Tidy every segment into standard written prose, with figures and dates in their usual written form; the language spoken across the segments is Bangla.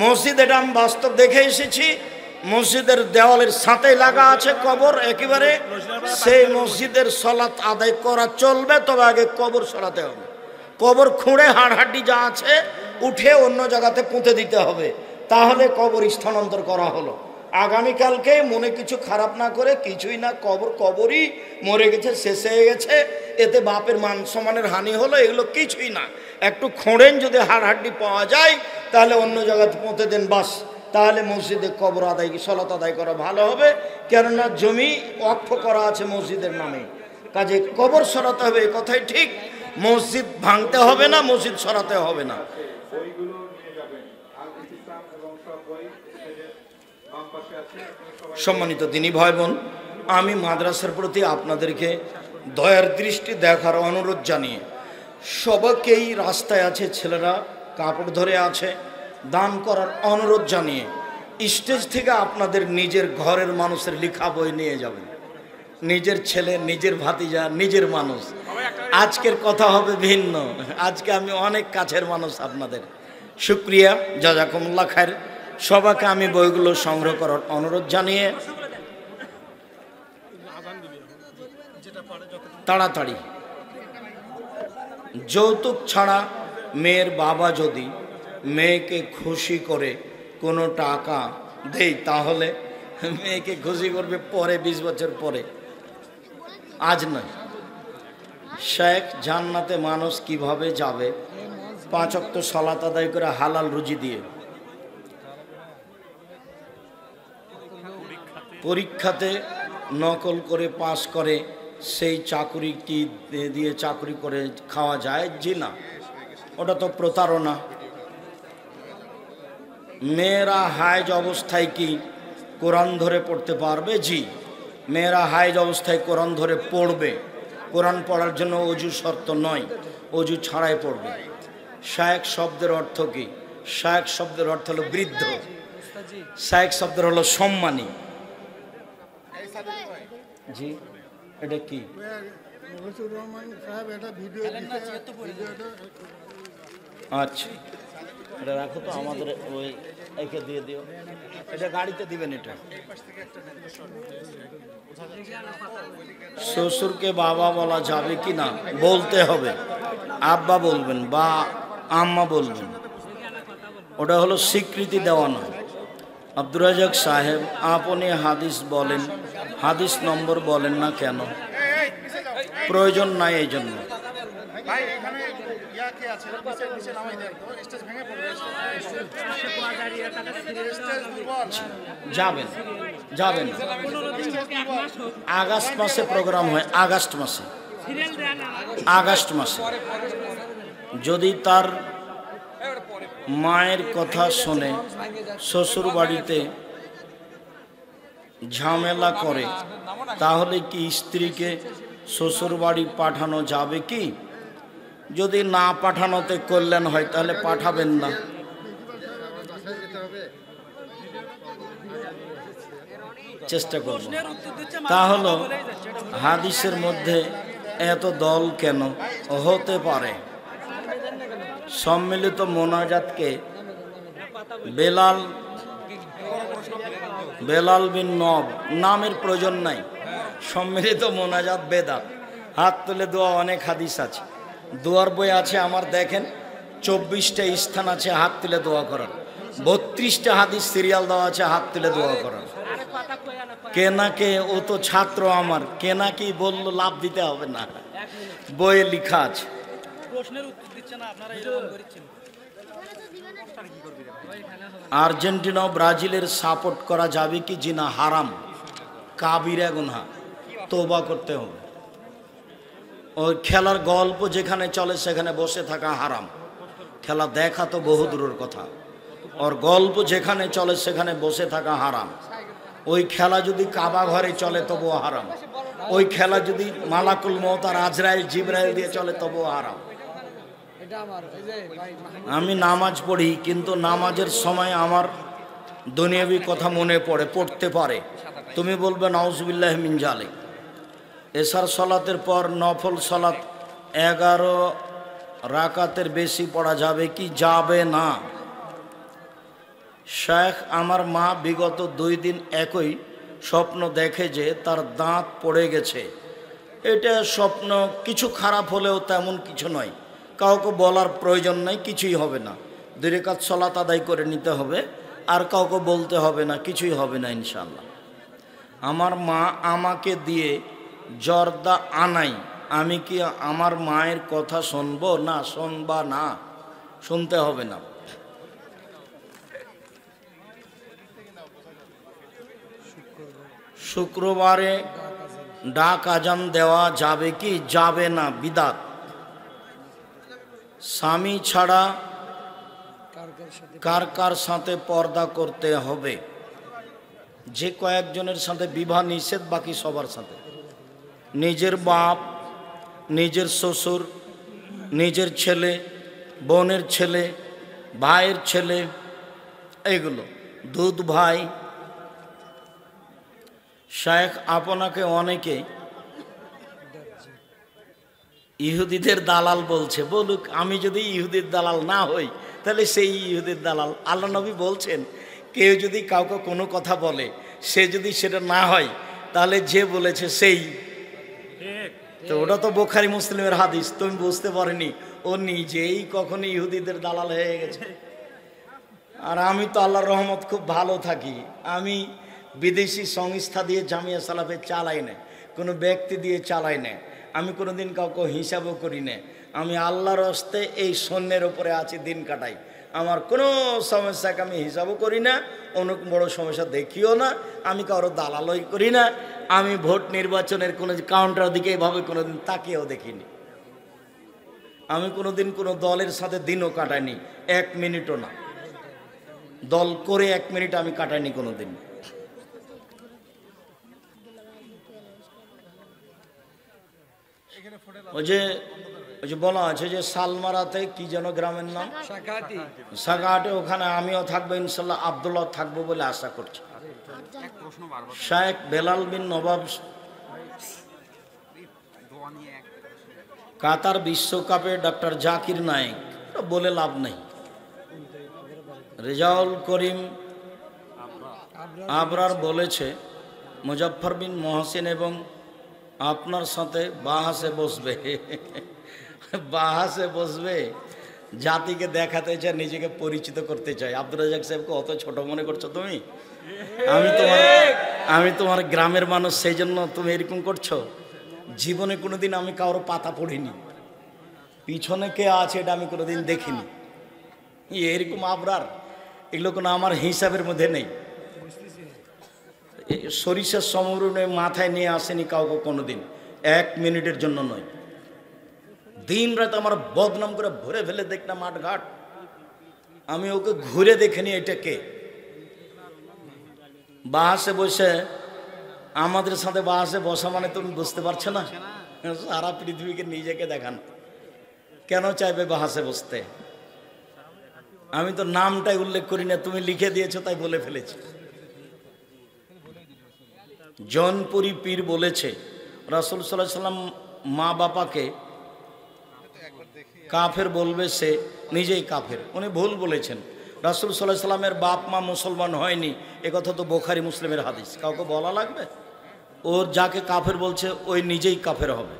मस्जिद एटा आमि वास्तव देखे एसेछि मस्जिदेर देवालेर साथे लागা আছে কবর একেবারে সেই মসজিদের সালাত আদায় করা চলবে তবে আগে কবর সরাতে হবে কবর খুঁড়ে হাড়হাড়ি যা আছে উঠে অন্য জায়গাতে পুঁতে দিতে হবে তাহলে কবর স্থানান্তর করা হলো आगामी काल के मन किछु खराब ना करे किछुई ना कबर कबरई मरे गेछे शेष हये गेछे एते बापेर मान सम्मानेर हानि हलो एगुलो किछुई ना एकटु खोड़ेन जोदि हाड़हाड्डी पावा जाय ताहले अन्य जायगाते पोंछे देन बास ताहले मस्जिदे कबर आदाय कि सलात आदाय करा भालो होबे केनना जमी वक्फ करा आछे मस्जिदेर नामे काजे कबर सराते होबे ए कथाई ठीक मस्जिद भांगते होबे ना मस्जिद सराते होबे ना सम्मानित दिनी भाई बोन आमी माद्रासार प्रति आपनादेरके दयार दृष्टि देखार अनुरोध जानिए सबाकेई रास्ताय आछे छेलेरा कापड़ धरे आछे दान करार अनुरोध जानिए स्टेज थेके आपनादेर निजेर घरेर मानुषेर लेखा बोई निये जाबेन निजेर छेले निजेर भातिजा निजेर मानुष आजकेर कथा होबे भिन्न आजके आमी अनेक काछेर मानुष आपनादेर शुक्रिया जाजाकुमुल्लाह खैर সবাইকে আমি বইগুলো সংগ্রহ করার অনুরোধ জানিয়ে তাড়াতাড়ি যৌতুক ছাড়া মেয়ের বাবা যদি মেয়েকে খুশি করে কোনো টাকা দেয় তাহলে মেয়েকে খুশি করবে পরে ২০ বছর পরে আজ নয় শেখ জান্নাতে মানুষ কিভাবে যাবে পাঁচ ওয়াক্ত সালাত আদায় করে হালাল রুজি দিয়ে পরীক্ষাতে নকল করে পাস করে সেই চাকরি কি দিয়ে চাকরি করে খাওয়া যায় জি না ওটা তো প্রতারণা মেয়েরা হায়েজ অবস্থায় কি কোরআন ধরে পড়তে পারবে জি মেয়েরা হায়েজ অবস্থায় কোরআন ধরে পড়বে কোরআন পড়ার জন্য ওযু শর্ত নয় ওযু ছাড়াই পড়বে শায়েখ শব্দের অর্থ কি শায়েখ শব্দের অর্থ হলো বৃদ্ধ শায়েখ শব্দের হলো সম্মানী जी এটা কি মুজিবুর রহমান সাহেব এটা ভিডিও আচ্ছা এটা রাখো তো আমাদের ওই একে দিয়ে দিও এটা গাড়িতে দিবেন এটা শ্বশুরকে বাবা বলা যাবে কি না বলতে হবে আব্বা বলবেন বা আম্মা বলবেন ওটা হলো স্বীকৃতি দেওয়া না আব্দুর রাজ্জাক সাহেব আপনি হাদিস বলেন হাদিস নম্বর বলেন না কেন প্রয়োজন নাই এইজন্য ভাই এখানে ইয়া কি আছে নিচে নিচে নামাই দেন তো স্টেজ ভেঙে পড়বে যাবেন যাবেন আগস্ট মাসে প্রোগ্রাম হয় আগস্ট মাসে যদি তার মায়ের কথা শুনে শ্বশুর বাড়িতে ঝামেলা করে তাহলে কি স্ত্রীকে শ্বশুর বাড়ি পাঠানো যাবে কি যদি না পাঠানোতে কল্যাণ হয় তাহলে পাঠাবেন না চেষ্টা করব তাহলে হাদিসের মধ্যে এত দল কেন হতে পারে सम्मिलित तो मोनाजात के बेलाल बिन नब नाम प्रयोजन नहीं सम्मिलित तो मोनाजात बेदात हाथ तुले दुआ अनेक हादिस आछे दुआर बई आछे आमार देखें 24टा स्थान आछे हाथ तुले दुआ करार 32टा हादिस सिरियाल देवा आछे हाथ तुले दुआ करार केना के ओ तो छात्र आमार केना कि बोललो लाभ दिते होबे ना बइये लेखा आछे आर्जेंटिना ब्राजिलेर सपोर्ट करा जावे कि जिना हाराम कबीरा गुनाह तौबा करते हो और खेलार गल्प जेखाने चले सेखाने बसे थाका हाराम खेला देखा तो बहु दूरेर कथा और गल्प जेखाने चले सेखाने बसे थाका हाराम ओई खेला यदि काबा घरे चले तबुओ हाराम ओई खेला यदि मालाकुल मौत और आजराइल जिब्राइल दिए चले तबुओ हाराम आमी नामाज पढ़ी किन्तु नामाजेर समय आमार दुनियावी कथा मने पड़े पढ़ते पारे तुमी बोलबे नाउजुबिल्लाह मिन जालिक एशार सलातेर पर नफल सलात 11 राकातेर बेशी पढ़ा जाबे कि जाबे ना शेख आमार मा विगत दुई दिन एकई स्वप्न देखे जे तार दाँत पड़े गेछे। एटा स्वप्न किछु खराब होलेও तेमन किछु नয়, काउके बोलार प्रयोजन नहीं, किछुई होबे ना। दुई रेखात सलात आदाय करे निते होबे और काउके बोलते होबे ना, किछुई होबे ना इनशाल्लाह। आमार मा आमाके दिए जर्दा आनाई, आमी कि आमार मायेर कथा शुनबो ना? शुनबा ना, शुनते होबे ना। शुक्रवारे डाक आजान देवा जाबे कि जाबे ना? बिदात। स्वामी छाड़ा कार कार साथे पर्दा करते होबे? যে কয়েকজনের সাথে বিবাহ নিষেধ বাকি সবার সাথে। নিজের বাপ, নিজের শ্বশুর, নিজের ছেলে, বোনের ছেলে, ভাইয়ের ছেলে, এগুলো দুধ ভাই। শায়েখ আপনাকে অনেকে ইহুদিদের দালাল বলছে। বলুক, আমি যদি ইহুদির দালাল না হই তাহলে সেই ইহুদির দালাল। আল্লাহ নবী বলছেন কেউ যদি কাউকে কোনো কথা বলে সে যদি সেটা না হয় তাহলে যে বলেছে সেই। তো ওটা তো বুখারী মুসলিমের হাদিস, তুমি বুঝতে পারনি। ও নিজেই কখনো ইহুদিদের দালাল হয়ে গেছে। আর আমি তো আল্লাহর রহমত খুব ভালো থাকি। আমি বিদেশি সংস্থা দিয়ে জামিয়া সালাফে চালাই না, কোনো ব্যক্তি দিয়ে চালাই না, আমি কোনো দিন কাউকে হিসাবও করি না। আমি আল্লাহর হস্তে এই শূন্যের উপরে আছি, দিন কাটাই। আমার কোনো সমস্যাকে আমি হিসাবও করি না, অনেক বড় সমস্যা দেখিও না, আমি কারো দালালই করি না। আমি ভোট নির্বাচনের কোনো কাউন্টার দিকে এভাবে কোনো দিন তাকিয়েও দেখিনি। আমি কোনো দিন কোনো দলের সাথে দিনও কাটাইনি, এক মিনিটও না। দল করে এক মিনিট আমি কাটাইনি কোনো দিন। ওই যে বলা আছে যে সালমারাতে কি যেন গ্রামের নাম, সাগাটে, ওখানে আমিও থাকবো ইনশাল্লাহ, আব্দুল্লাহ থাকবো বলে আশা করছি। শায়েখ বেলাল বিন নবাব কাতার বিশ্বকাপে ডক্টর জাকির নায়েক বলে লাভ নেই। রেজাউল করিম আবরার বলেছে মুজাফফর বিন মহসিন এবং আপনার সাথে বাহাসে বসবে। বাহাসে বসবে, জাতিকে দেখাতে চায়, নিজেকে পরিচিত করতে চায়। আব্দুর রাজ্জাক সাহেবকে অত ছোট মনে করছো তুমি? আমি তোমার গ্রামের মানুষ, সেই জন্য তুমি এরকম করছো। জীবনে কোনোদিন আমি কারোর পাতা পড়িনি, পিছনে কে আছে এটা আমি কোনোদিন দেখিনি। এরকম আবরার এগুলো কোনো আমার হিসাবের মধ্যে নেই। সরিষার সমরণে মাথায় নিয়ে আসেনি কাউকে কোনো দিন, এক মিনিটের জন্য নয়। দিন রাত আমার বদনাম করে ভরে ফেলে দেখলাম মাঠঘাট। আমি ওকে ঘুরে দেখিনি এটাকে। বাসে বসে আমাদের সাথে বাসে বসা মানে তুমি বুঝতে পারছো না, সারা পৃথিবীকে নিজেকে দেখান। কেন চাইবে বাসে বসতে? আমি তো নামটাই উল্লেখ করি না, তুমি লিখে দিয়েছো তাই বলে ফেলেছি। জনপুরি পীর বলেছে রাসূল সাল্লাল্লাহু আলাইহি সাল্লাম মা বাবাকে কাফের বলবে, সে নিজেই কাফের। উনি ভুল বলেছেন। রাসূল সাল্লাল্লাহু আলাইহি সাল্লামের বাপ মা মুসলমান হয়নি, একথা তো বুখারী মুসলিমের হাদিস। কাউকে বলা লাগবে? ওর যাকে কাফের বলছে ওই নিজেই কাফের হবে।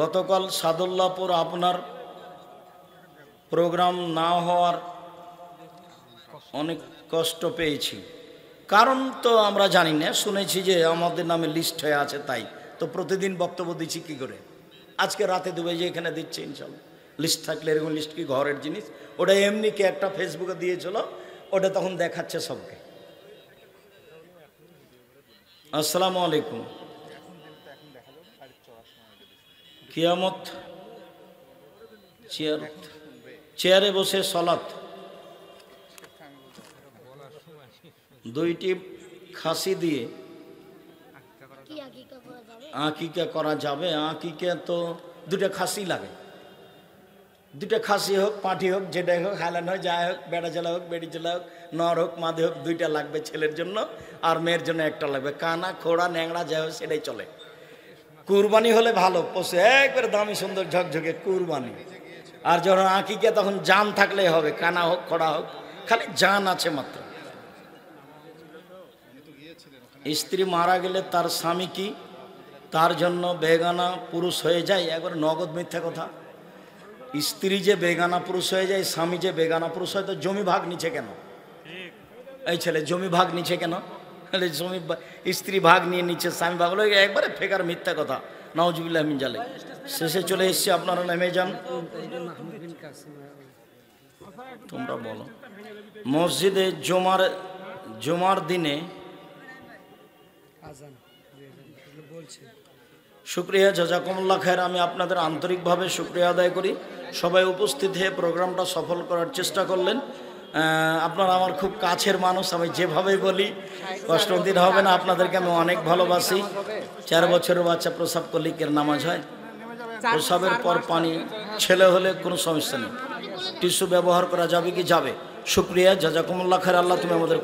গতকাল সাদুল্লাপুর আপনার প্রোগ্রাম না হওয়ার অনেক কষ্ট পেয়েছি। কারণ তো আমরা জানি না, শুনেছি যে আমাদের নামে লিস্ট হয়ে আছে, তাই তো। প্রতিদিন বক্তব্য দিচ্ছি কি করে? আজকে রাতে দুবাই যে এখানে দিচ্ছে ইনশাল্লাহ। লিস্ট থাকলে এরকম লিস্ট কি ঘরের জিনিস? ওটা এমনি কি একটা ফেসবুকে দিয়েছিল, ওটা তখন দেখাচ্ছে সবকে। আসসালামু আলাইকুম। কিয়ামত, চেয়ারে বসে সালাত। দুইটি খাসি দিয়ে আকিকা করা যাবে? আকিকা তো দুটা খাসি লাগে, দুটা খাসি হোক, পাঁঠি হোক, যেটাই হোক, হালান হোক, যাই হোক, বেড়া জেলা হোক, বেড়ি জেলা হোক, নর হোক, মাদে হোক, দুইটা লাগবে ছেলের জন্য আর মেয়ের জন্য একটা লাগবে। কানা খোড়া ন্যাংড়া যাই হোক সেটাই চলে। কুরবানি হলে ভালো, পশু একবারে দামি সুন্দর ঝকঝকে কুরবানি। আর যখন আকিকা তখন জাম থাকলেই হবে, কানা হোক খোড়া হোক खाली जान आछे मात्र। स्त्री मारा गेले तार स्वामी की तार जन्य बेगाना पुरुष हो जाए, एक बार नगद मिथ्या कथा। स्त्री जे बेगाना पुरुष हो जाए, स्वामी जे बेगाना पुरुष हो, तो जमी भाग नीचे केन? ऐ छेले जमी भाग नीचे केन? जमी स्त्री भाग निये नीचे, स्वामी भाग लगे, एक बारे फेकार मिथ्या कथा। नाउजुबिल्लाह मिन जाले शेषे चले एसेछे आपनारा नेमे जान। तोमरा बोलो मस्जिदे जुमार जुमार दिने शुक्रिया जजाकुमुल्लाह खैर। आमी आपनादेर आंतरिक भावे शुक्रिया आदाय करी। सबाई उपस्थित हये प्रोग्रामटा सफल करार चेष्टा करलेन। আপনারা আমার খুব কাছের মানুষ, আমি যেভাবেই বলি কষ্ট দিন হবে না। আপনাদেরকে আমি অনেক ভালোবাসি। 4 বছরের বাচ্চা প্রসাব করলে কের নামাজ হয়? প্রসাবের পর পানি ছেলে হলে কোনো সমস্যা নেই। টিস্যু ব্যবহার করা যাবে কি? যাবে। শুকরিয়া জাযাকুমুল্লাহ খাইর। আল্লাহ তুমি আমাদের